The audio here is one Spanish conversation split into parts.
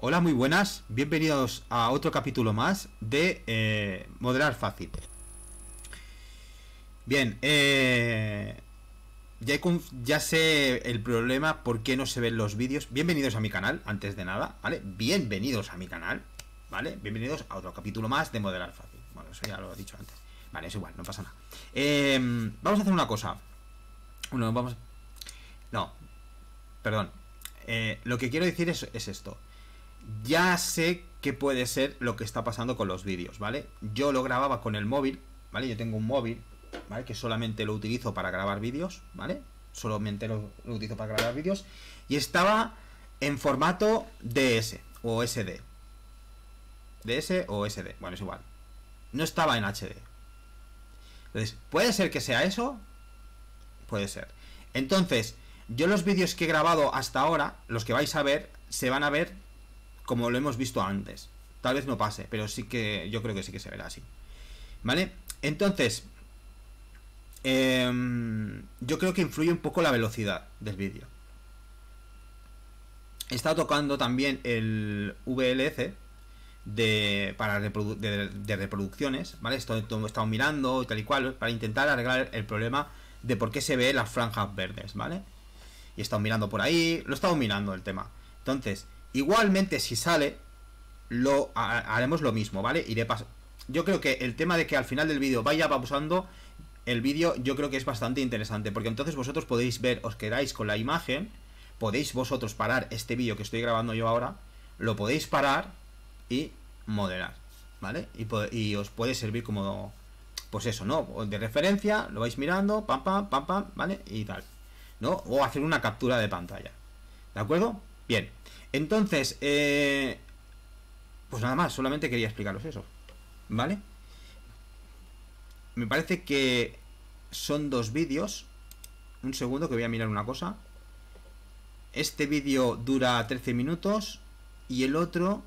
Hola, muy buenas, bienvenidos a otro capítulo más de Modelar Fácil. Bien, ya sé el problema, por qué no se ven los vídeos. Bienvenidos a mi canal, antes de nada, ¿vale? Bienvenidos a mi canal, ¿vale? Bienvenidos a otro capítulo más de Modelar Fácil. Bueno, eso ya lo he dicho antes. Vale, es igual, no pasa nada. Vamos a hacer una cosa. Lo que quiero decir es esto. Ya sé qué puede ser lo que está pasando con los vídeos, ¿vale? Yo lo grababa con el móvil, ¿vale? Yo tengo un móvil, ¿vale? Que solamente lo utilizo para grabar vídeos, ¿vale? Solamente lo utilizo para grabar vídeos. Y estaba en formato DS o SD. DS o SD, bueno, es igual. No estaba en HD. Entonces, ¿puede ser que sea eso? Puede ser. Entonces, yo los vídeos que he grabado hasta ahora, los que vais a ver, se van a ver como lo hemos visto antes. Tal vez no pase, pero sí que yo creo que sí que se verá así, ¿vale? Entonces, yo creo que influye un poco la velocidad del vídeo. He estado tocando también el VLC de reproducciones, ¿vale? Esto he estado mirando y tal y cual, para intentar arreglar el problema de por qué se ve las franjas verdes, ¿vale? Y he estado mirando por ahí, lo he estado mirando el tema. Entonces, igualmente, si sale, haremos lo mismo, ¿vale? Yo creo que el tema de que al final del vídeo vaya pausando el vídeo, yo creo que es bastante interesante, porque entonces vosotros podéis ver, os quedáis con la imagen, podéis vosotros parar este vídeo que estoy grabando yo ahora, lo podéis parar y moderar, ¿vale? Y os puede servir como, pues eso, ¿no? De referencia, lo vais mirando, pam, ¿vale? Y tal, ¿no? O hacer una captura de pantalla, ¿de acuerdo? Bien. Entonces, pues nada más, solamente quería explicaros eso, ¿vale? Me parece que son dos vídeos. Un segundo, que voy a mirar una cosa. Este vídeo dura 13 minutos y el otro...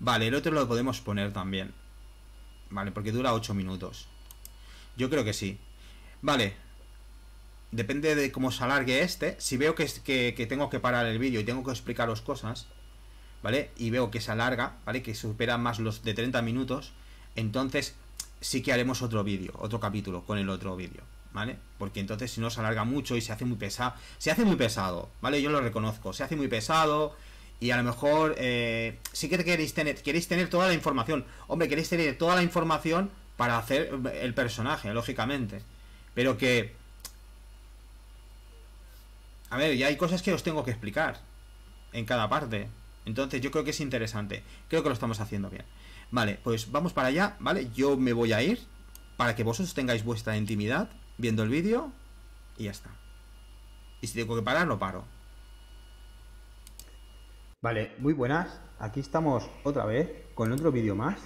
Vale, el otro lo podemos poner también, ¿vale? Porque dura 8 minutos. Yo creo que sí. Vale. Depende de cómo se alargue este. Si veo que tengo que parar el vídeo y tengo que explicaros cosas, ¿vale? Y veo que se alarga, ¿vale? Que supera más los de 30 minutos. Entonces sí que haremos otro vídeo, otro capítulo con el otro vídeo, ¿vale? Porque entonces si no se alarga mucho y se hace muy pesado. Se hace muy pesado, ¿vale? Yo lo reconozco. Se hace muy pesado y a lo mejor sí que queréis tener toda la información. Hombre, queréis tener toda la información para hacer el personaje, lógicamente. Pero que... A ver, ya hay cosas que os tengo que explicar en cada parte. Entonces yo creo que es interesante. Creo que lo estamos haciendo bien. Vale, pues vamos para allá, ¿vale? Yo me voy a ir para que vosotros tengáis vuestra intimidad viendo el vídeo. Y ya está. Y si tengo que parar, lo paro. Vale, muy buenas. Aquí estamos otra vez con otro vídeo más,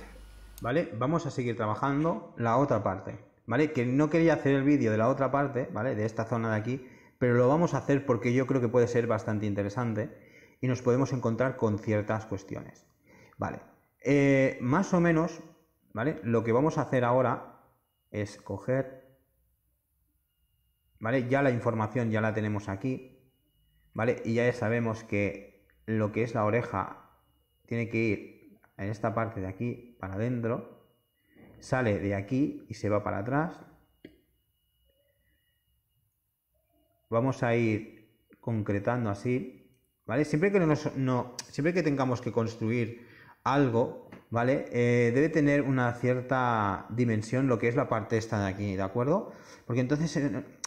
¿vale? Vamos a seguir trabajando la otra parte, ¿vale? Que no quería hacer el vídeo de la otra parte, ¿vale? De esta zona de aquí, pero lo vamos a hacer porque yo creo que puede ser bastante interesante y nos podemos encontrar con ciertas cuestiones. Vale, más o menos, ¿vale? Lo que vamos a hacer ahora es coger, ¿vale? Ya la información ya la tenemos aquí, ¿vale? Y ya sabemos que lo que es la oreja tiene que ir en esta parte de aquí para adentro, sale de aquí y se va para atrás. Vamos a ir concretando así, ¿vale? Siempre que tengamos que construir algo, ¿vale? Debe tener una cierta dimensión lo que es la parte esta de aquí, ¿de acuerdo? Porque entonces,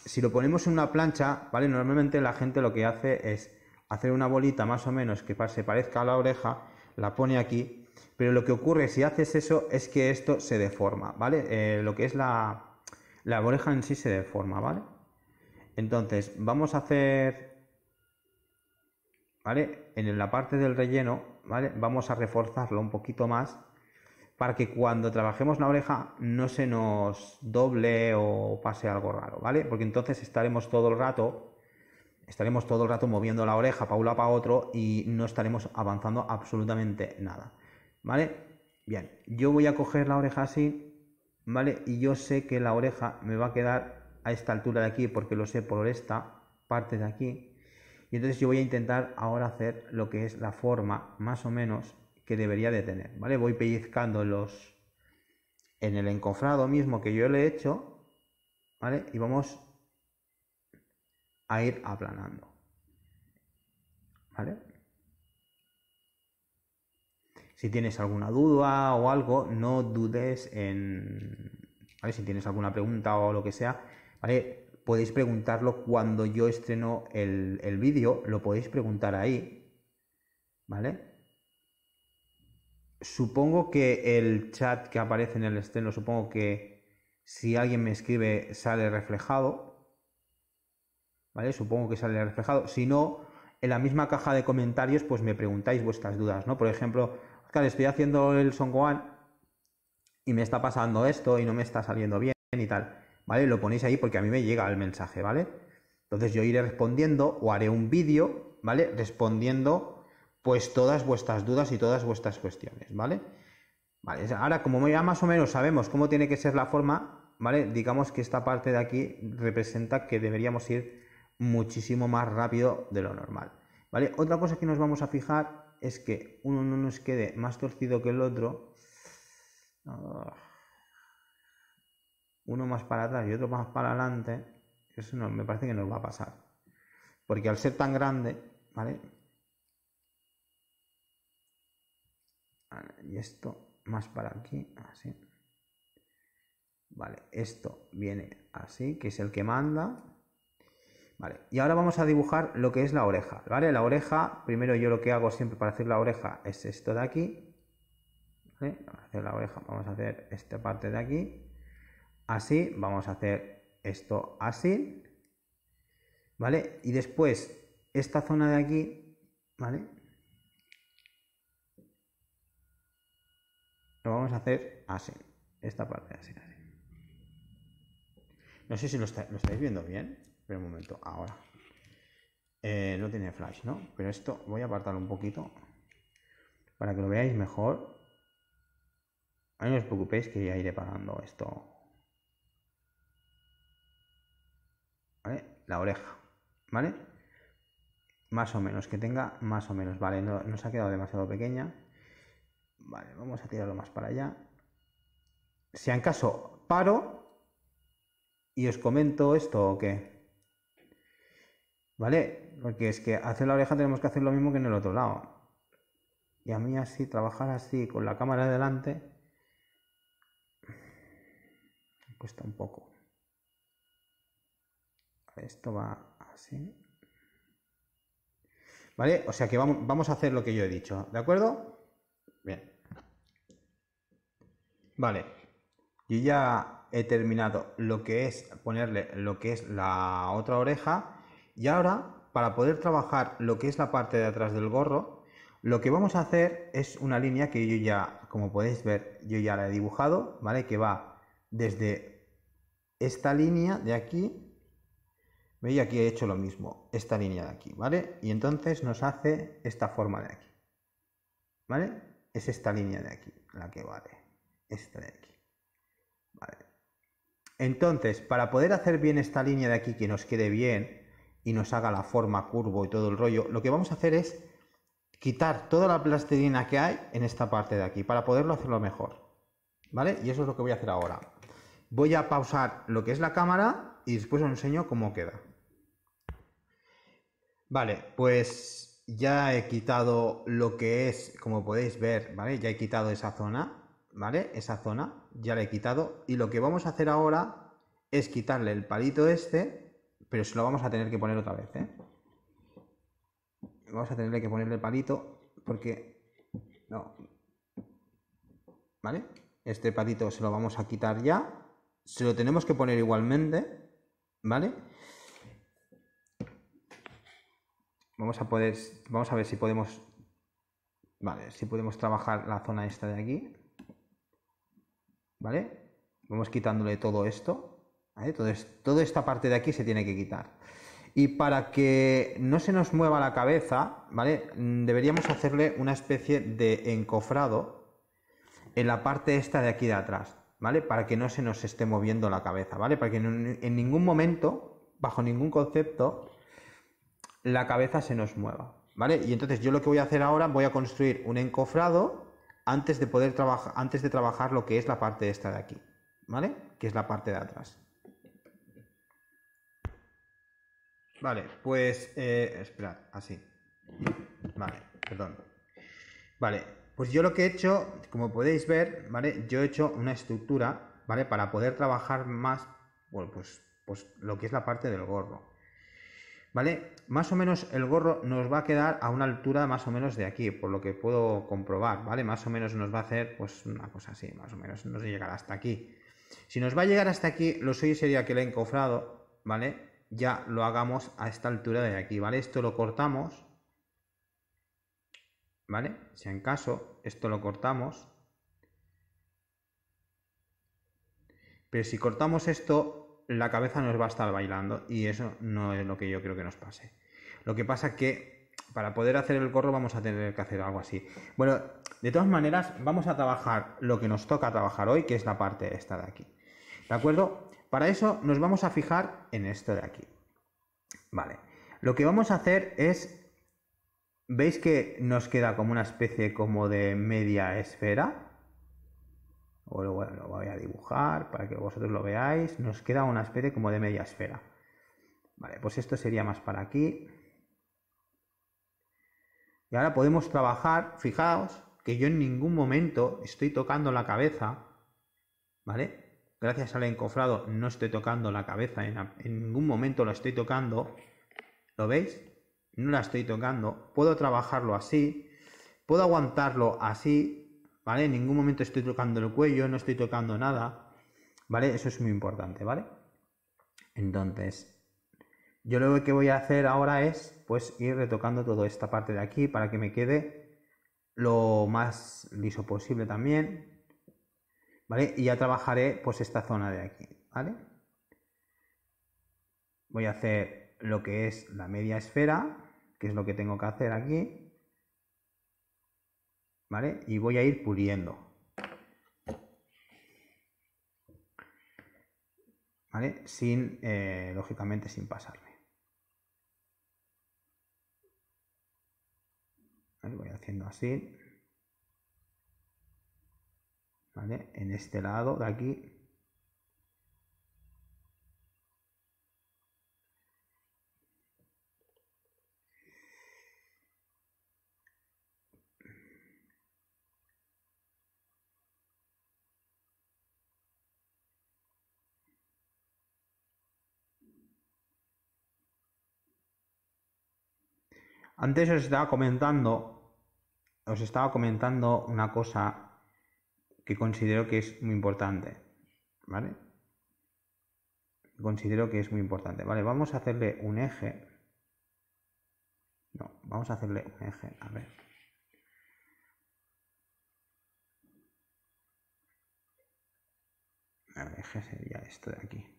si lo ponemos en una plancha, ¿vale? Normalmente la gente lo que hace es hacer una bolita más o menos que se parezca a la oreja, la pone aquí, pero lo que ocurre si haces eso es que esto se deforma, ¿vale? Lo que es la oreja en sí se deforma, ¿vale? Entonces, vamos a hacer, ¿vale? En la parte del relleno, ¿vale? Vamos a reforzarlo un poquito más para que cuando trabajemos la oreja no se nos doble o pase algo raro, ¿vale? Porque entonces estaremos todo el rato moviendo la oreja para un lado para otro y no estaremos avanzando absolutamente nada, ¿vale? Bien, yo voy a coger la oreja así, ¿vale? Y yo sé que la oreja me va a quedar a esta altura de aquí, porque lo sé por esta parte de aquí, Y entonces yo voy a intentar ahora hacer lo que es la forma más o menos que debería de tener, ¿vale? Voy pellizcando los en el encofrado mismo que yo le he hecho, ¿vale? Y vamos a ir aplanando, ¿vale? Si tienes alguna duda o algo, no dudes en... ¿vale? Si tienes alguna pregunta o lo que sea, ¿vale? Podéis preguntarlo cuando yo estreno el vídeo, lo podéis preguntar ahí, ¿vale? Supongo que el chat que aparece en el estreno, supongo que si alguien me escribe sale reflejado, ¿vale? Supongo que sale reflejado. Si no, en la misma caja de comentarios pues me preguntáis vuestras dudas, ¿no? Por ejemplo, claro, estoy haciendo el Son Gohan y me está pasando esto y no me está saliendo bien y tal, ¿vale? Lo ponéis ahí porque a mí me llega el mensaje, ¿vale? Entonces yo iré respondiendo o haré un vídeo, ¿vale? Respondiendo pues todas vuestras dudas y todas vuestras cuestiones, ¿vale? Vale, ahora como ya más o menos sabemos cómo tiene que ser la forma, ¿vale? Digamos que esta parte de aquí representa que deberíamos ir muchísimo más rápido de lo normal, ¿vale? Otra cosa que nos vamos a fijar es que uno no nos quede más torcido que el otro, uno más para atrás y otro más para adelante. Eso no, me parece que nos va a pasar, porque al ser tan grande, ¿vale? Y esto más para aquí, así, vale, esto viene así, que es el que manda. Vale, y ahora vamos a dibujar lo que es la oreja, ¿vale? La oreja, primero yo lo que hago siempre para hacer la oreja es esto de aquí, ¿vale? Vamos a hacer la oreja, vamos a hacer esta parte de aquí, así, vamos a hacer esto así, ¿vale? Y después esta zona de aquí, ¿vale? Lo vamos a hacer así, esta parte así, así. No sé si lo estáis viendo bien. Espera un momento, ahora. No tiene flash, ¿no? Pero esto voy a apartarlo un poquito para que lo veáis mejor. Ahí no os preocupéis que ya iré pagando esto. ¿Vale? La oreja, ¿vale? Más o menos, que tenga más o menos. Vale, no nos ha quedado demasiado pequeña. Vale, vamos a tirarlo más para allá. Si en caso paro y os comento esto o qué. ¿Vale? Porque es que hacer la oreja tenemos que hacer lo mismo que en el otro lado. Y a mí así, trabajar así, con la cámara delante, me cuesta un poco. Esto va así. ¿Vale? O sea que vamos a hacer lo que yo he dicho, ¿de acuerdo? Bien. Vale. Yo ya he terminado lo que es ponerle lo que es la otra oreja. Y ahora, para poder trabajar lo que es la parte de atrás del gorro, lo que vamos a hacer es una línea que yo ya, como podéis ver, yo ya la he dibujado, ¿vale? Que va desde esta línea de aquí, ¿veis? Aquí he hecho lo mismo, esta línea de aquí, ¿vale? Y entonces nos hace esta forma de aquí, ¿vale? Es esta línea de aquí, la que vale, esta de aquí, ¿vale? Entonces, para poder hacer bien esta línea de aquí, que nos quede bien, y nos haga la forma curvo y todo el rollo, lo que vamos a hacer es quitar toda la plastilina que hay en esta parte de aquí, para poderlo hacerlo mejor, ¿vale? Y eso es lo que voy a hacer ahora. Voy a pausar lo que es la cámara y después os enseño cómo queda. Vale, pues ya he quitado lo que es, como podéis ver, ¿vale? Ya he quitado esa zona, ¿vale? Esa zona ya la he quitado, y lo que vamos a hacer ahora es quitarle el palito este, pero se lo vamos a tener que poner otra vez, ¿eh? Vamos a tener que ponerle el palito porque... no. ¿Vale? Este palito se lo vamos a quitar ya. Se lo tenemos que poner igualmente, ¿vale? Vamos a ver si podemos... vale, si podemos trabajar la zona esta de aquí, ¿vale? Vamos quitándole todo esto. ¿Vale? Entonces, toda esta parte de aquí se tiene que quitar. Y para que no se nos mueva la cabeza, ¿vale? Deberíamos hacerle una especie de encofrado en la parte esta de aquí de atrás, ¿vale? Para que no se nos esté moviendo la cabeza, ¿vale? Para que en ningún momento, bajo ningún concepto, la cabeza se nos mueva, ¿vale? Y entonces yo lo que voy a hacer ahora, voy a construir un encofrado antes de poder trabajar, antes de trabajar lo que es la parte esta de aquí, ¿vale? Que es la parte de atrás. Vale, pues, esperad, así. Vale, perdón. Vale, pues yo lo que he hecho, como podéis ver, ¿vale? Yo he hecho una estructura, ¿vale? Para poder trabajar más, bueno, pues lo que es la parte del gorro, ¿vale? Más o menos el gorro nos va a quedar a una altura más o menos de aquí, por lo que puedo comprobar, ¿vale? Más o menos nos va a hacer, pues, una cosa así, más o menos nos llegará hasta aquí. Si nos va a llegar hasta aquí, lo suyo sería que el encofrado, ¿vale? Ya lo hagamos a esta altura de aquí, ¿vale? Esto lo cortamos, ¿vale? Si en caso, esto lo cortamos. Pero si cortamos esto, la cabeza nos va a estar bailando y eso no es lo que yo creo que nos pase. Lo que pasa que para poder hacer el gorro vamos a tener que hacer algo así. Bueno, de todas maneras, vamos a trabajar lo que nos toca trabajar hoy, que es la parte esta de aquí, ¿de acuerdo? Para eso nos vamos a fijar en esto de aquí, ¿vale? Lo que vamos a hacer es... ¿Veis que nos queda como una especie como de media esfera? Bueno, lo voy a dibujar para que vosotros lo veáis. Nos queda una especie como de media esfera. Vale, pues esto sería más para aquí. Y ahora podemos trabajar, fijaos, que yo en ningún momento estoy tocando la cabeza, ¿vale? Gracias al encofrado no estoy tocando la cabeza, en ningún momento la estoy tocando. ¿Lo veis? No la estoy tocando, puedo trabajarlo así, puedo aguantarlo así, ¿vale? En ningún momento estoy tocando el cuello, no estoy tocando nada, ¿vale? Eso es muy importante, ¿vale? Entonces, yo lo que voy a hacer ahora es, pues, ir retocando toda esta parte de aquí para que me quede lo más liso posible también, ¿vale? Y ya trabajaré, pues, esta zona de aquí, ¿vale? Voy a hacer lo que es la media esfera, que es lo que tengo que hacer aquí, ¿vale? Y voy a ir puliendo, ¿vale? Sin, lógicamente, sin pasarme. ¿Vale? Voy haciendo así, ¿vale? En este lado de aquí. Antes os estaba comentando una cosa que considero que es muy importante, ¿vale? Considero que es muy importante, ¿vale? Vamos a hacerle un eje. No, vamos a hacerle un eje, a ver. El eje sería esto de aquí.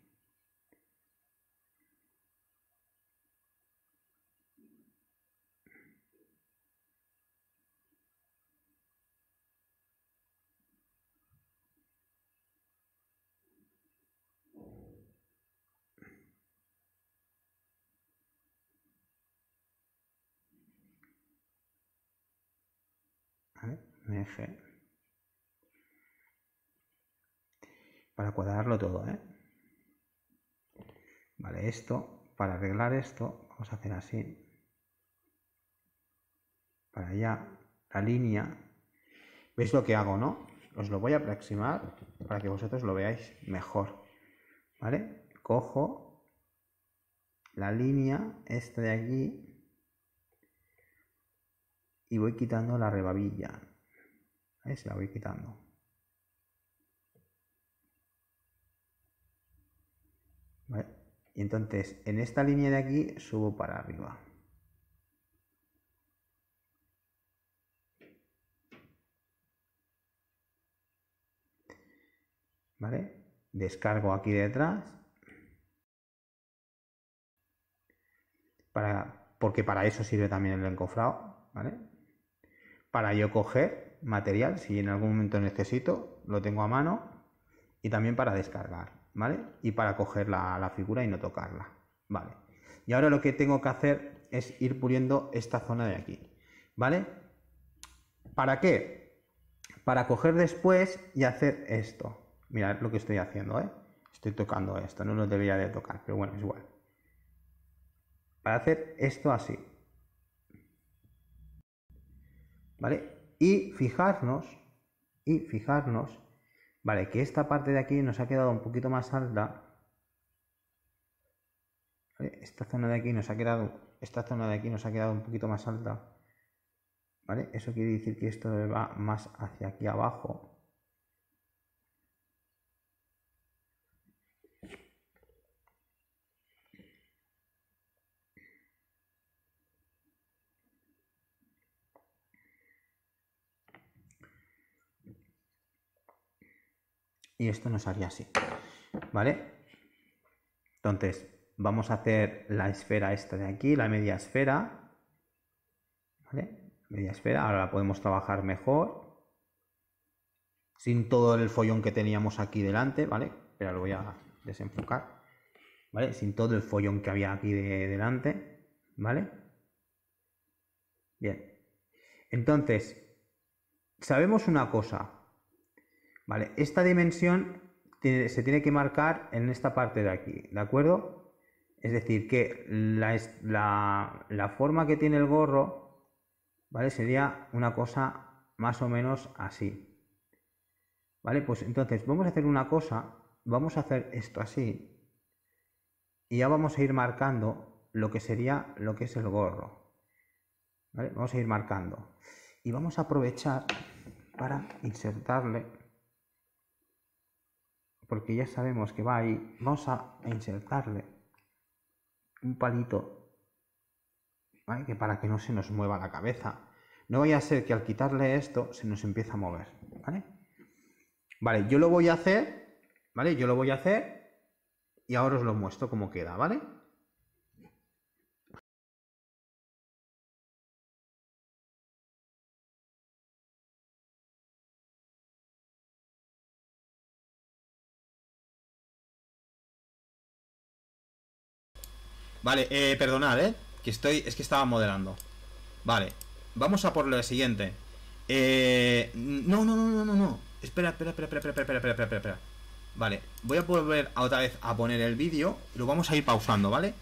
Un eje para cuadrarlo todo, ¿eh? Vale, esto, para arreglar esto, vamos a hacer así, para allá, la línea. ¿Veis lo que hago, no? Os lo voy a aproximar para que vosotros lo veáis mejor, ¿vale? Cojo la línea esta de aquí y voy quitando la rebabilla. Ahí se la voy quitando. ¿Vale? Y entonces en esta línea de aquí subo para arriba. ¿Vale? Descargo aquí detrás. Porque para eso sirve también el encofrado, ¿vale? Para yo coger material, si en algún momento necesito, lo tengo a mano, y también para descargar, ¿vale? Y para coger la figura y no tocarla, ¿vale? Y ahora lo que tengo que hacer es ir puliendo esta zona de aquí, ¿vale? ¿Para qué? Para coger después y hacer esto. Mirad lo que estoy haciendo, ¿eh? Estoy tocando esto, no lo debería de tocar, pero bueno, es igual. Para hacer esto así, ¿vale? Y fijarnos, ¿vale? Que esta parte de aquí nos ha quedado un poquito más alta. ¿Vale? Esta zona de aquí nos ha quedado un poquito más alta. ¿Vale? Eso quiere decir que esto va más hacia aquí abajo. Y esto nos haría así, ¿vale? Entonces, vamos a hacer la esfera esta de aquí, la media esfera, ¿vale? Media esfera, ahora la podemos trabajar mejor, sin todo el follón que teníamos aquí delante, ¿vale? Pero lo voy a desenfocar, ¿vale? Sin todo el follón que había aquí delante, ¿vale? Bien. Entonces, sabemos una cosa. Vale, esta dimensión se tiene que marcar en esta parte de aquí, ¿de acuerdo? Es decir, que la forma que tiene el gorro, ¿vale? Sería una cosa más o menos así. ¿Vale? Pues entonces vamos a hacer una cosa, vamos a hacer esto así, y ya vamos a ir marcando lo que es el gorro. ¿Vale? Vamos a ir marcando. Y vamos a aprovechar para insertarle, porque ya sabemos que va ahí, vamos a insertarle un palito, ¿vale? Que para que no se nos mueva la cabeza. No vaya a ser que al quitarle esto se nos empieza a mover, ¿vale? Vale, yo lo voy a hacer, ¿vale? Yo lo voy a hacer y ahora os lo muestro cómo queda, ¿vale? Vale, perdonad, que estaba modelando. Vale, vamos a por lo siguiente. No. Espera. Vale, voy a volver otra vez a poner el vídeo y lo vamos a ir pausando, ¿vale?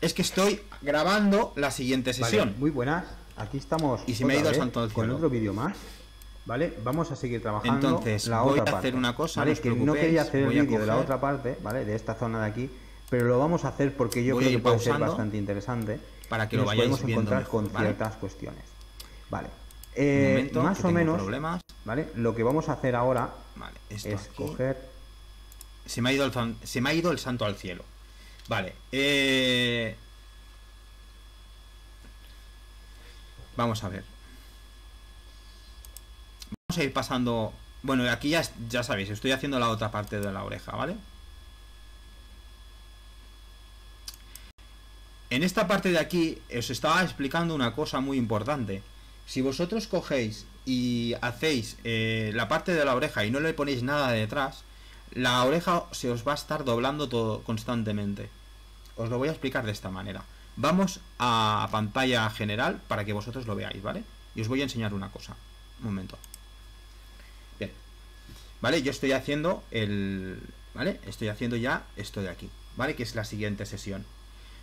Es que estoy grabando la siguiente sesión. Vale, muy buenas, aquí estamos y se me ha ido el santo del cielo. Con otro vídeo más, ¿vale? Vamos a seguir trabajando. Entonces, voy a hacer una cosa, ¿vale? Que no quería hacer el vídeo de la otra parte, ¿vale? De esta zona de aquí. Pero lo vamos a hacer porque yo creo que puede ser bastante interesante para que lo vayáis encontrar con ciertas cuestiones. Vale. Más o menos, ¿vale? Lo que vamos a hacer ahora es coger... Se me ha ido el santo al cielo. Vale. Vamos a ver. Vamos a ir pasando... Bueno, aquí ya sabéis, estoy haciendo la otra parte de la oreja, ¿vale? En esta parte de aquí os estaba explicando una cosa muy importante. Si vosotros cogéis y hacéis la parte de la oreja y no le ponéis nada de detrás, la oreja se os va a estar doblando todo constantemente. Os lo voy a explicar de esta manera. Vamos a pantalla general para que vosotros lo veáis, ¿vale? Y os voy a enseñar una cosa. Un momento. Bien. Vale, yo estoy haciendo ¿vale? Estoy haciendo ya esto de aquí, ¿vale? Que es la siguiente sesión.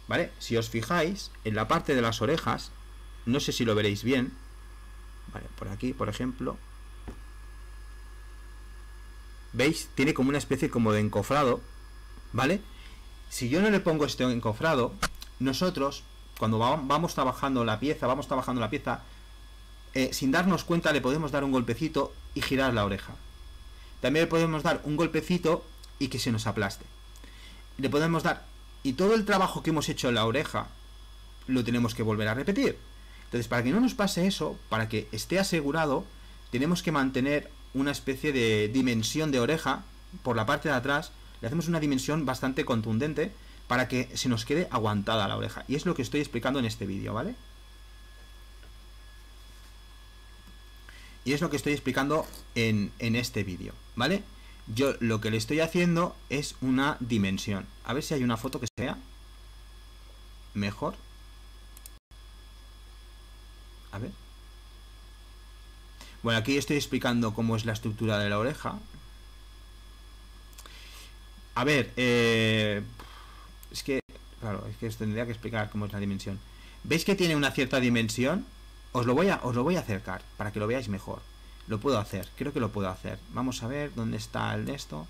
¿Vale? Si os fijáis, en la parte de las orejas, no sé si lo veréis bien, vale, por aquí, por ejemplo, ¿veis? Tiene como una especie como de encofrado, ¿vale? Si yo no le pongo este encofrado, nosotros, cuando vamos trabajando la pieza, sin darnos cuenta le podemos dar un golpecito y girar la oreja. También le podemos dar un golpecito y que se nos aplaste. Le podemos dar... Y todo el trabajo que hemos hecho en la oreja lo tenemos que volver a repetir. Entonces, para que no nos pase eso, para que esté asegurado, tenemos que mantener una especie de dimensión de oreja por la parte de atrás. Le hacemos una dimensión bastante contundente para que se nos quede aguantada la oreja. Y es lo que estoy explicando en este vídeo, ¿vale? Y es lo que estoy explicando en este vídeo, ¿vale? Yo lo que le estoy haciendo es una dimensión. A ver si hay una foto que sea mejor. A ver. Bueno, aquí estoy explicando cómo es la estructura de la oreja. A ver, es que, claro, es que os tendría que explicar cómo es la dimensión. ¿Veis que tiene una cierta dimensión? Os lo voy a acercar para que lo veáis mejor. Lo puedo hacer, creo que lo puedo hacer. Vamos a ver dónde está el de esto.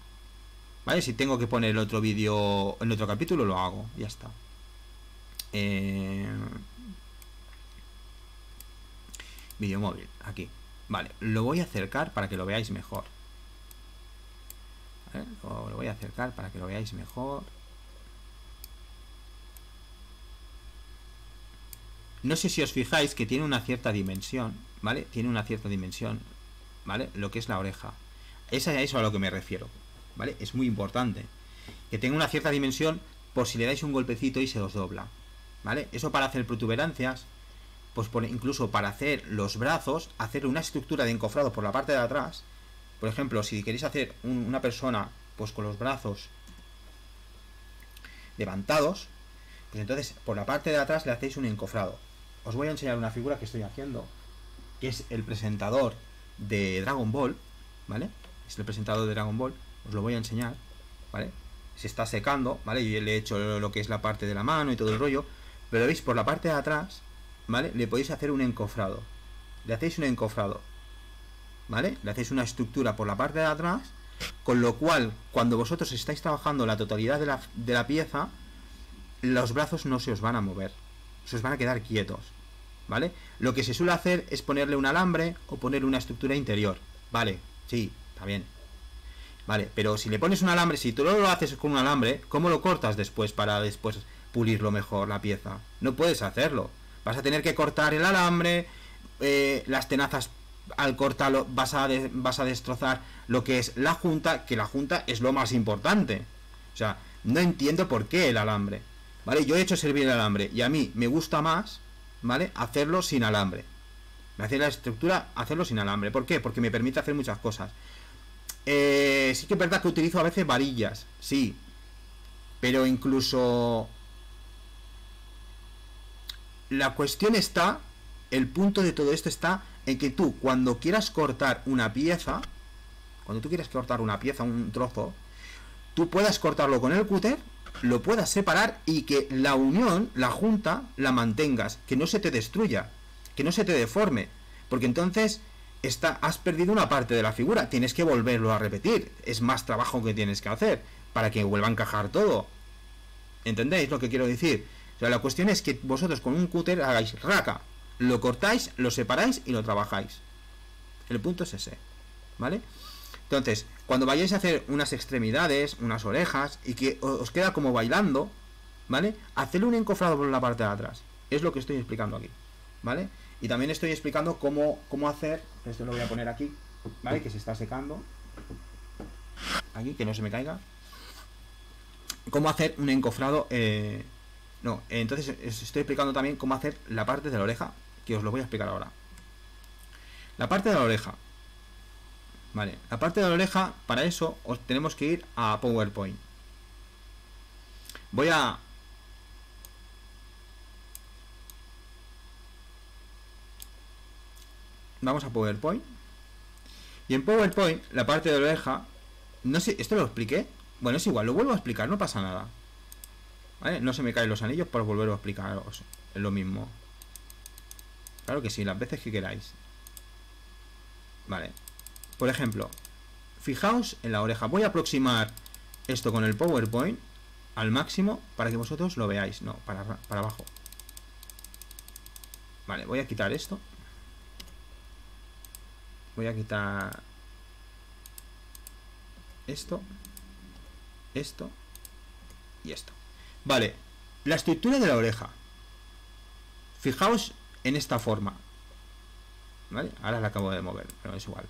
Vale, si tengo que poner el otro vídeo en otro capítulo, lo hago, ya está. Vídeo móvil, aquí. Vale, lo voy a acercar para que lo veáis mejor. ¿Vale? Lo voy a acercar para que lo veáis mejor. No sé si os fijáis que tiene una cierta dimensión, ¿vale? Tiene una cierta dimensión, ¿vale? Lo que es la oreja. Eso es a lo que me refiero, ¿vale? Es muy importante que tenga una cierta dimensión por si le dais un golpecito y se os dobla, ¿vale? Eso para hacer protuberancias, pues por, incluso para hacer los brazos, hacer una estructura de encofrado por la parte de atrás. Por ejemplo, si queréis hacer una persona pues con los brazos levantados, pues entonces por la parte de atrás le hacéis un encofrado. Os voy a enseñar una figura que estoy haciendo, que es el presentador de Dragon Ball, ¿vale? Es el presentador de Dragon Ball, os lo voy a enseñar, ¿vale? Se está secando, ¿vale? Yo le he hecho lo que es la parte de la mano y todo el rollo, pero veis, por la parte de atrás, ¿vale? Le podéis hacer un encofrado, le hacéis un encofrado, ¿vale? Le hacéis una estructura por la parte de atrás, con lo cual, cuando vosotros estáis trabajando la totalidad de la pieza, los brazos no se os van a mover, se os van a quedar quietos, ¿vale? Lo que se suele hacer es ponerle un alambre o ponerle una estructura interior, ¿vale? Sí, está bien, ¿vale? Pero si le pones un alambre, si tú lo haces con un alambre, ¿cómo lo cortas después para después pulirlo mejor la pieza? No puedes hacerlo, vas a tener que cortar el alambre, las tenazas al cortarlo vas a destrozar lo que es la junta, que la junta es lo más importante. O sea, no entiendo por qué el alambre, ¿vale? Yo he hecho servir el alambre y a mí me gusta más, ¿vale? Hacerlo sin alambre. Me hace la estructura hacerlo sin alambre. ¿Por qué? Porque me permite hacer muchas cosas. Sí que es verdad que utilizo a veces varillas, sí, pero incluso la cuestión está, el punto de todo esto está en que tú, cuando quieras cortar una pieza, cuando tú quieras cortar una pieza, un trozo, tú puedas cortarlo con el cúter, lo puedas separar y que la unión, la junta, la mantengas, que no se te destruya, que no se te deforme, porque entonces has perdido una parte de la figura, tienes que volverlo a repetir, es más trabajo que tienes que hacer para que vuelva a encajar todo. ¿Entendéis lo que quiero decir? O sea, la cuestión es que vosotros con un cúter hagáis raca, lo cortáis, lo separáis y lo trabajáis. El punto es ese, ¿vale? Entonces, cuando vayáis a hacer unas extremidades, unas orejas, y que os queda como bailando, ¿vale? Hacedle un encofrado por la parte de atrás. Es lo que estoy explicando aquí, ¿vale? Y también estoy explicando cómo hacer, esto lo voy a poner aquí, ¿vale? Que se está secando. Aquí, que no se me caiga. Cómo hacer un encofrado. No, entonces os estoy explicando también cómo hacer la parte de la oreja, que os lo voy a explicar ahora. La parte de la oreja. Vale, la parte de la oreja, para eso os tenemos que ir a PowerPoint. Voy a... Vamos a PowerPoint. Y en PowerPoint, la parte de la oreja... No sé, ¿esto lo expliqué? Bueno, es igual, lo vuelvo a explicar, no pasa nada. ¿Vale? No se me caen los anillos por volver a explicaros. Es lo mismo. Claro que sí, las veces que queráis. Vale. Por ejemplo, fijaos en la oreja. Voy a aproximar esto con el PowerPoint al máximo para que vosotros lo veáis. No, para abajo. Vale, voy a quitar esto. Voy a quitar esto, esto y esto. Vale, la estructura de la oreja. Fijaos en esta forma. Vale, ahora la acabo de mover, pero es igual.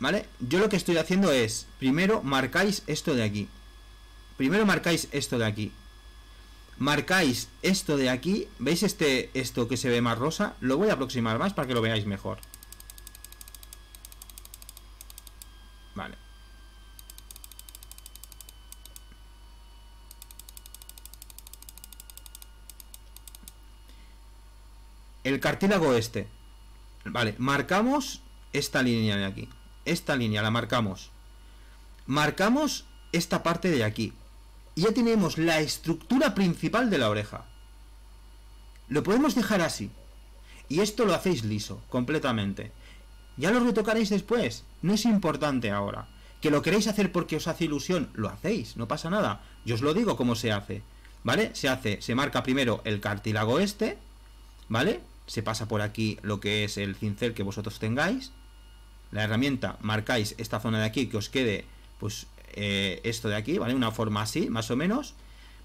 Vale, yo lo que estoy haciendo es, primero marcáis esto de aquí. Primero marcáis esto de aquí. Marcáis esto de aquí. ¿Veis esto que se ve más rosa? Lo voy a aproximar más para que lo veáis mejor. Vale. el cartílago este. Vale, marcamos esta línea de aquí. Esta línea la marcamos. Marcamos esta parte de aquí. Y ya tenemos la estructura principal de la oreja. Lo podemos dejar así. Y esto lo hacéis liso, completamente. Ya lo retocaréis después. No es importante ahora. Que lo queréis hacer porque os hace ilusión, lo hacéis, no pasa nada. Yo os lo digo cómo se hace. ¿Vale? Se marca primero el cartílago este. ¿Vale? Se pasa por aquí lo que es el cincel que vosotros tengáis. La herramienta, marcáis esta zona de aquí que os quede, pues, esto de aquí, ¿vale? Una forma así, más o menos.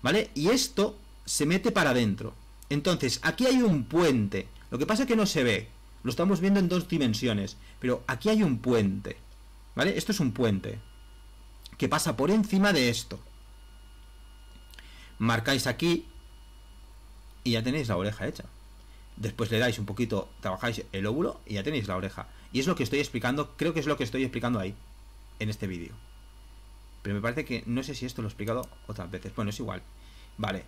¿Vale? Y esto se mete para adentro. Entonces, aquí hay un puente. Lo que pasa es que no se ve. Lo estamos viendo en dos dimensiones. Pero aquí hay un puente. ¿Vale? Esto es un puente que pasa por encima de esto. Marcáis aquí y ya tenéis la oreja hecha. Después le dais un poquito, trabajáis el óvulo y ya tenéis la oreja. Y es lo que estoy explicando, creo que es lo que estoy explicando ahí, en este vídeo. Pero me parece que, no sé si esto lo he explicado otras veces. Bueno, es igual. Vale,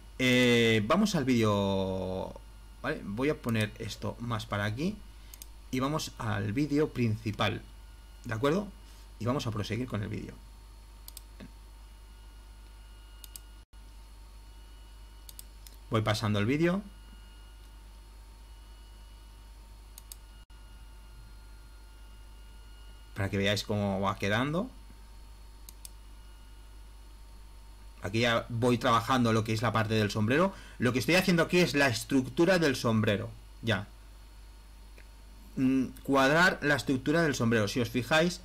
vamos al vídeo. Vale, voy a poner esto más para aquí. Y vamos al vídeo principal. ¿De acuerdo? Y vamos a proseguir con el vídeo. Voy pasando el vídeo. Para que veáis cómo va quedando. Aquí ya voy trabajando lo que es la parte del sombrero. Lo que estoy haciendo aquí es la estructura del sombrero. Ya. Cuadrar la estructura del sombrero. Si os fijáis,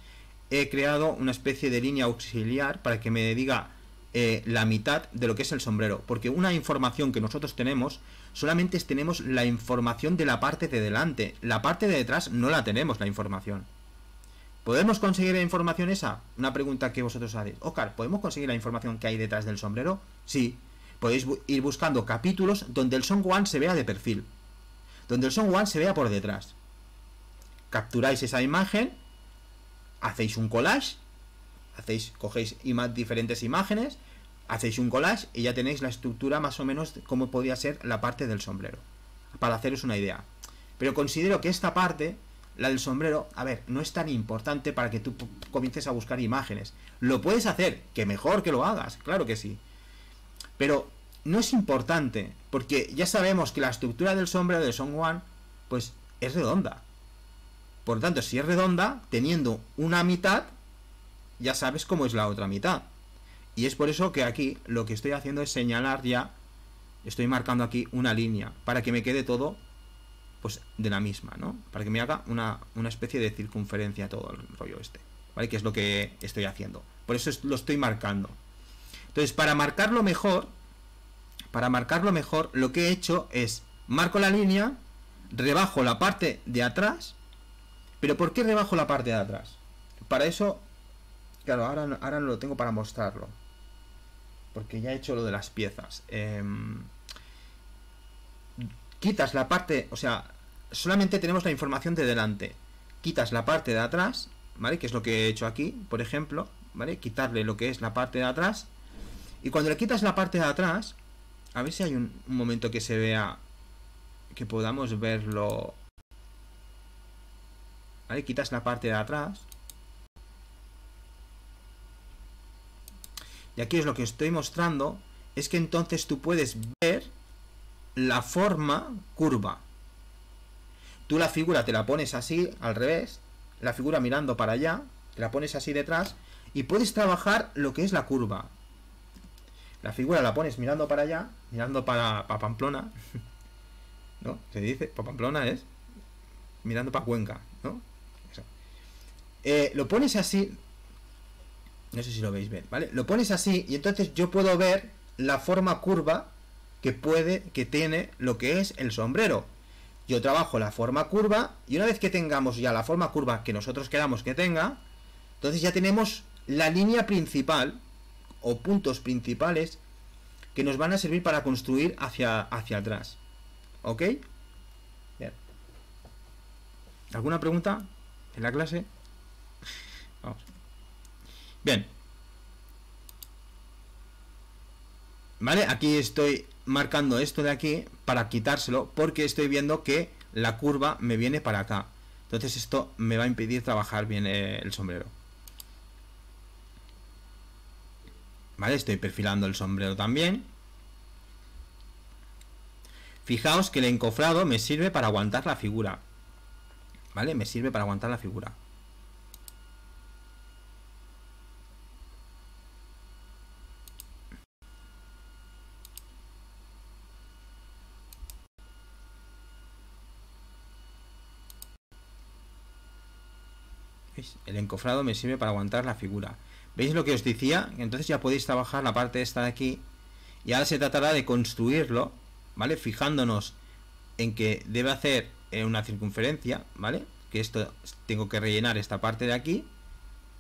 he creado una especie de línea auxiliar para que me diga la mitad de lo que es el sombrero, porque una información que nosotros tenemos, solamente tenemos la información de la parte de delante. La parte de detrás no la tenemos, la información. ¿Podemos conseguir la información esa? Una pregunta que vosotros hacéis: Óscar, ¿podemos conseguir la información que hay detrás del sombrero? Sí, podéis ir buscando capítulos donde el Son Gohan se vea de perfil, donde el Son Gohan se vea por detrás. Capturáis esa imagen, hacéis un collage, cogéis diferentes imágenes, hacéis un collage y ya tenéis la estructura más o menos como podía ser la parte del sombrero, para haceros una idea. Pero considero que esta parte, la del sombrero, a ver, no es tan importante para que tú comiences a buscar imágenes. Lo puedes hacer, que mejor que lo hagas, claro que sí. Pero no es importante, porque ya sabemos que la estructura del sombrero de Son Gohan, pues es redonda. Por lo tanto, si es redonda, teniendo una mitad, ya sabes cómo es la otra mitad. Y es por eso que aquí lo que estoy haciendo es señalar ya, estoy marcando aquí una línea, para que me quede todo pues de la misma, ¿no? Para que me haga una especie de circunferencia todo el rollo este, ¿vale? Que es lo que estoy haciendo. Por eso lo estoy marcando. Entonces, para marcarlo mejor, lo que he hecho es, marco la línea, rebajo la parte de atrás. ¿Pero por qué rebajo la parte de atrás? Para eso, claro, ahora no lo tengo para mostrarlo, porque ya he hecho lo de las piezas. Quitas la parte, o sea, solamente tenemos la información de delante. Quitas la parte de atrás, ¿vale? Que es lo que he hecho aquí, por ejemplo, ¿vale? Quitarle lo que es la parte de atrás. Y cuando le quitas la parte de atrás, a ver si hay un momento que se vea, que podamos verlo. ¿Vale? Quitas la parte de atrás. Y aquí es lo que estoy mostrando. Es que entonces tú puedes ver la forma curva. Tú la figura te la pones así, al revés. La figura mirando para allá. Te la pones así detrás. Y puedes trabajar lo que es la curva. La figura la pones mirando para allá. Mirando para Pamplona. ¿No? Se dice, para Pamplona es. Mirando para Cuenca, ¿no? Lo pones así, no sé si lo veis bien, ¿vale? Lo pones así y entonces yo puedo ver la forma curva que tiene lo que es el sombrero. Yo trabajo la forma curva y una vez que tengamos ya la forma curva que nosotros queramos que tenga, entonces ya tenemos la línea principal o puntos principales que nos van a servir para construir hacia atrás. ¿Ok? Bien. ¿Alguna pregunta en la clase? Vamos. Bien. Vale, aquí estoy marcando esto de aquí para quitárselo porque estoy viendo que la curva me viene para acá. Entonces esto me va a impedir trabajar bien el sombrero. Vale, estoy perfilando el sombrero también. Fijaos que el encofrado me sirve para aguantar la figura. Vale, me sirve para aguantar la figura. ¿Veis? El encofrado me sirve para aguantar la figura. ¿Veis lo que os decía? Entonces ya podéis trabajar la parte esta de aquí. Y ahora se tratará de construirlo, ¿vale? Fijándonos en que debe hacer una circunferencia, ¿vale? Que esto tengo que rellenar esta parte de aquí,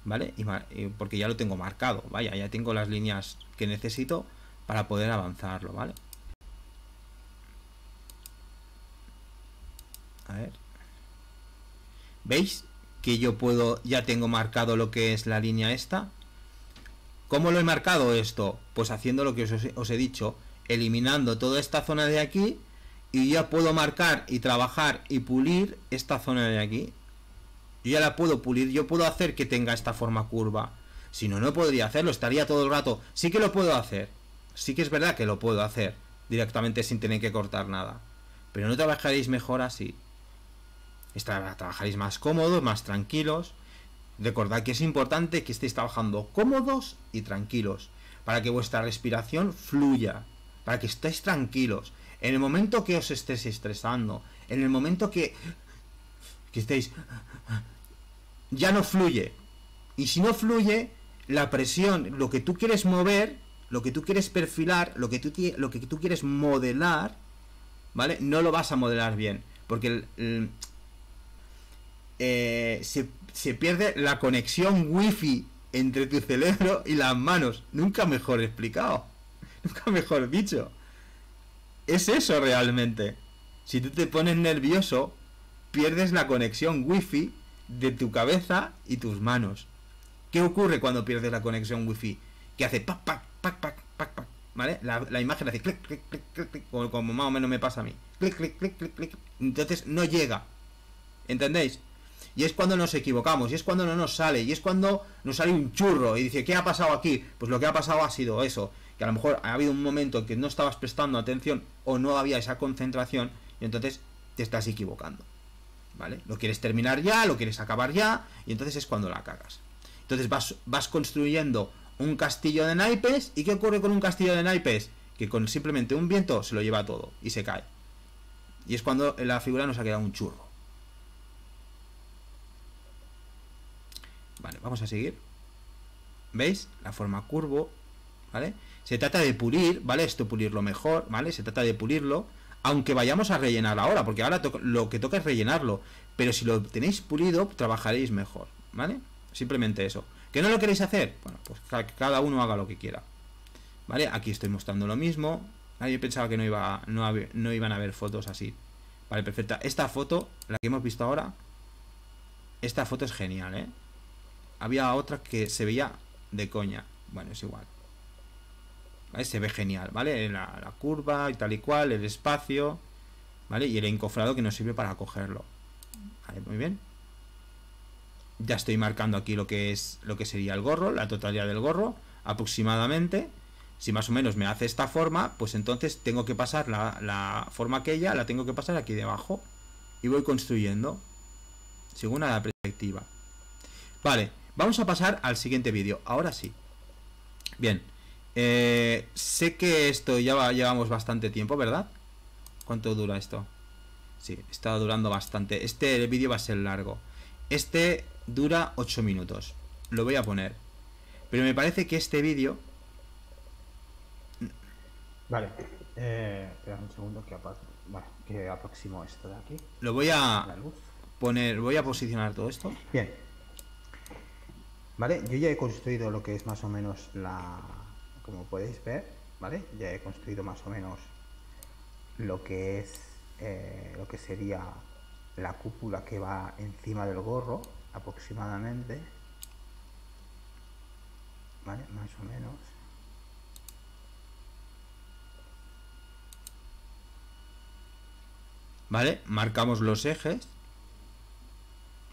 ¿vale? Y porque ya lo tengo marcado, vaya, ya tengo las líneas que necesito para poder avanzarlo, ¿vale? A ver. ¿Veis? Que yo puedo, ya tengo marcado lo que es la línea esta. ¿Cómo lo he marcado esto? Pues haciendo lo que os he dicho, eliminando toda esta zona de aquí, y ya puedo marcar y trabajar y pulir esta zona de aquí. Yo ya la puedo pulir, yo puedo hacer que tenga esta forma curva. Si no, no podría hacerlo, estaría todo el rato. Sí que lo puedo hacer, sí que es verdad que lo puedo hacer directamente sin tener que cortar nada. Pero no trabajaréis mejor así. Trabajaréis más cómodos, más tranquilos. Recordad que es importante que estéis trabajando cómodos y tranquilos, para que vuestra respiración fluya, para que estéis tranquilos. En el momento que os estéis estresando, en el momento que estéis, ya no fluye. Y si no fluye, la presión, lo que tú quieres mover, lo que tú quieres perfilar, lo que tú quieres modelar, ¿vale? No lo vas a modelar bien, porque se pierde la conexión wifi entre tu cerebro y las manos. Nunca mejor explicado, nunca mejor dicho. Es eso realmente. Si tú te pones nervioso, pierdes la conexión wifi de tu cabeza y tus manos. ¿Qué ocurre cuando pierdes la conexión wifi? Que hace pac, pac, pac, pac, pac, pac, ¿vale? La imagen hace clic, clic, clic, clic, clic, como más o menos me pasa a mí. Clic, clic, clic, clic, clic. Entonces no llega. ¿Entendéis? Y es cuando nos equivocamos, y es cuando no nos sale, y es cuando nos sale un churro y dice, ¿qué ha pasado aquí? Pues lo que ha pasado ha sido eso, que a lo mejor ha habido un momento en que no estabas prestando atención o no había esa concentración, y entonces te estás equivocando, ¿vale? Lo quieres terminar ya, lo quieres acabar ya, y entonces es cuando la cagas. Entonces vas construyendo un castillo de naipes, ¿y qué ocurre con un castillo de naipes? Que con simplemente un viento se lo lleva todo y se cae. Y es cuando la figura nos ha quedado un churro. Vale, vamos a seguir. ¿Veis? La forma curvo, ¿vale? Se trata de pulir, ¿vale? Esto pulirlo mejor, ¿vale? Se trata de pulirlo, aunque vayamos a rellenar ahora, porque ahora lo que toca es rellenarlo. Pero si lo tenéis pulido, trabajaréis mejor, ¿vale? Simplemente eso. ¿Que no lo queréis hacer? Bueno, pues que cada uno haga lo que quiera, ¿vale? Aquí estoy mostrando lo mismo. Yo pensaba que no iban a haber fotos así. Vale, perfecta. Esta foto, la que hemos visto ahora, esta foto es genial, ¿eh? Había otra que se veía de coña. Bueno, es igual. ¿Vale? Se ve genial, ¿vale? La curva y tal y cual, el espacio, ¿vale? Y el encofrado que nos sirve para cogerlo. Vale, muy bien. Ya estoy marcando aquí lo que sería el gorro, la totalidad del gorro, aproximadamente. Si más o menos me hace esta forma, pues entonces tengo que pasar la forma aquella, la tengo que pasar aquí debajo. Y voy construyendo según la perspectiva. Vale. Vamos a pasar al siguiente vídeo, ahora sí. Bien, sé que esto llevamos bastante tiempo, ¿verdad? ¿Cuánto dura esto? Sí, está durando bastante. Este vídeo va a ser largo. Este dura 8 minutos, lo voy a poner. Pero me parece que este vídeo... Vale, espera un segundo que aproximo esto de aquí. Lo voy a poner, voy a posicionar todo esto. Bien. ¿Vale? Yo ya he construido lo que es más o menos como podéis ver, ¿vale? Ya he construido más o menos lo que es, lo que sería la cúpula que va encima del gorro, aproximadamente. ¿Vale? Más o menos. ¿Vale? Marcamos los ejes.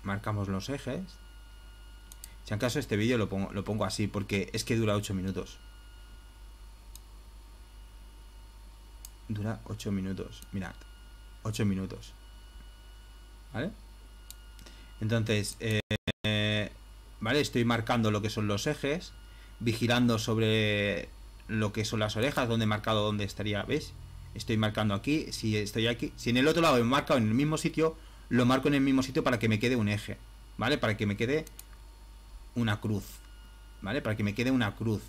Marcamos los ejes. Si acaso este vídeo lo pongo así, porque es que dura 8 minutos. Dura 8 minutos. Mirad, 8 minutos. ¿Vale? Entonces, ¿vale? Estoy marcando lo que son los ejes, vigilando sobre lo que son las orejas, donde he marcado dónde estaría, ¿veis? Estoy marcando aquí, si estoy aquí, si en el otro lado he marcado en el mismo sitio, lo marco en el mismo sitio para que me quede un eje, ¿vale? Para que me quede una cruz, ¿vale? Para que me quede una cruz,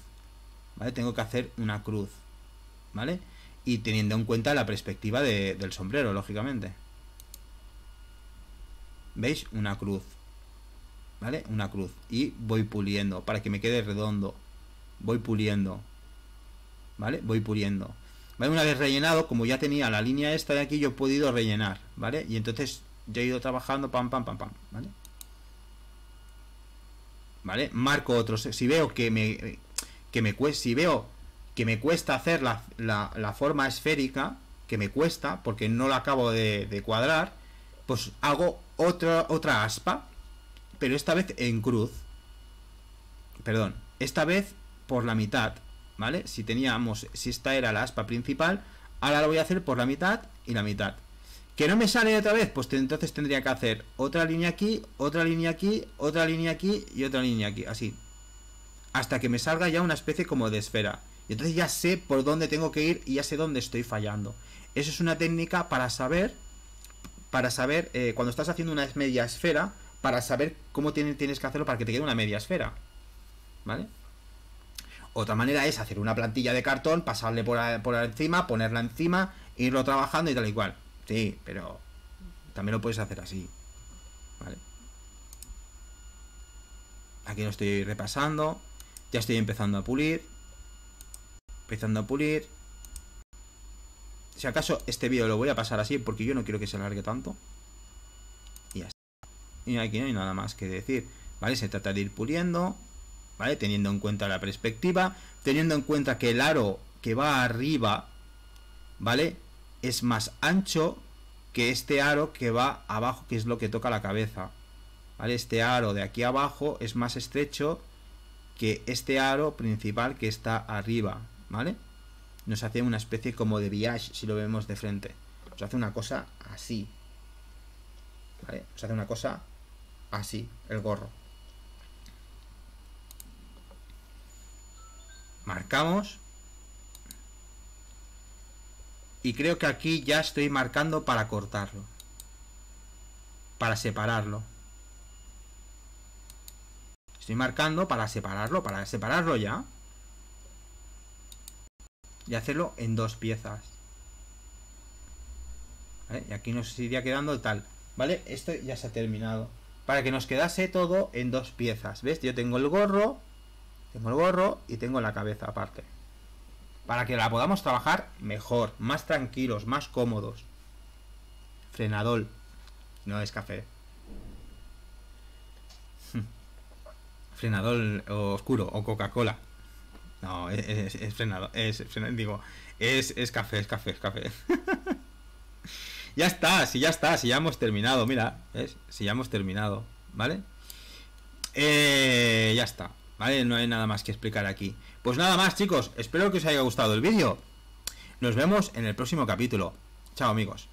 ¿vale? Tengo que hacer una cruz, ¿vale? Y teniendo en cuenta la perspectiva del sombrero, lógicamente. ¿Veis? Una cruz, ¿vale? Una cruz. Y voy puliendo para que me quede redondo. Voy puliendo, ¿vale? Voy puliendo. ¿Vale? Una vez rellenado, como ya tenía la línea esta de aquí, yo he podido rellenar, ¿vale? Y entonces yo he ido trabajando, pam, pam, pam, pam, ¿vale? ¿Vale? Marco otros. Si veo que me cuesta hacer la forma esférica, que me cuesta, porque no la acabo de cuadrar, pues hago otra aspa, pero esta vez en cruz. Perdón, esta vez por la mitad, ¿vale? Si esta era la aspa principal, ahora la voy a hacer por la mitad y la mitad. ¿Que no me sale otra vez? Pues entonces tendría que hacer otra línea aquí, otra línea aquí, otra línea aquí y otra línea aquí, así. Hasta que me salga ya una especie como de esfera. Y entonces ya sé por dónde tengo que ir y ya sé dónde estoy fallando. Eso es una técnica para saber cuando estás haciendo una media esfera, para saber cómo tienes que hacerlo para que te quede una media esfera, ¿vale? Otra manera es hacer una plantilla de cartón, pasarle por encima, ponerla encima, irlo trabajando y tal y cual. Sí, pero también lo puedes hacer así, ¿vale? Aquí lo estoy repasando, ya estoy empezando a pulir. Si acaso este vídeo lo voy a pasar así, porque yo no quiero que se alargue tanto. Y ya está. Y aquí no hay nada más que decir, ¿vale? Se trata de ir puliendo, ¿vale? Teniendo en cuenta la perspectiva, teniendo en cuenta que el aro que va arriba, ¿vale? Es más ancho que este aro que va abajo, que es lo que toca la cabeza, ¿vale? Este aro de aquí abajo es más estrecho que este aro principal que está arriba, ¿vale? Nos hace una especie como de viage, si lo vemos de frente. Nos hace una cosa así, ¿vale? Nos hace una cosa así, el gorro. Marcamos. Y creo que aquí ya estoy marcando para cortarlo, para separarlo. Estoy marcando para separarlo ya. Y hacerlo en dos piezas, ¿vale? Y aquí nos iría quedando tal, ¿vale? Esto ya se ha terminado. Para que nos quedase todo en dos piezas, ¿ves? Yo tengo el gorro y tengo la cabeza aparte. Para que la podamos trabajar mejor, más tranquilos, más cómodos. Frenadol. No es café. Frenadol oscuro o Coca-Cola. No, es frenado, es café. Ya está, si ya hemos terminado, mira, ¿ves? Si ya hemos terminado, ¿vale? Ya está, ¿vale? No hay nada más que explicar aquí. Pues nada más, chicos, espero que os haya gustado el vídeo. Nos vemos en el próximo capítulo. Chao, amigos.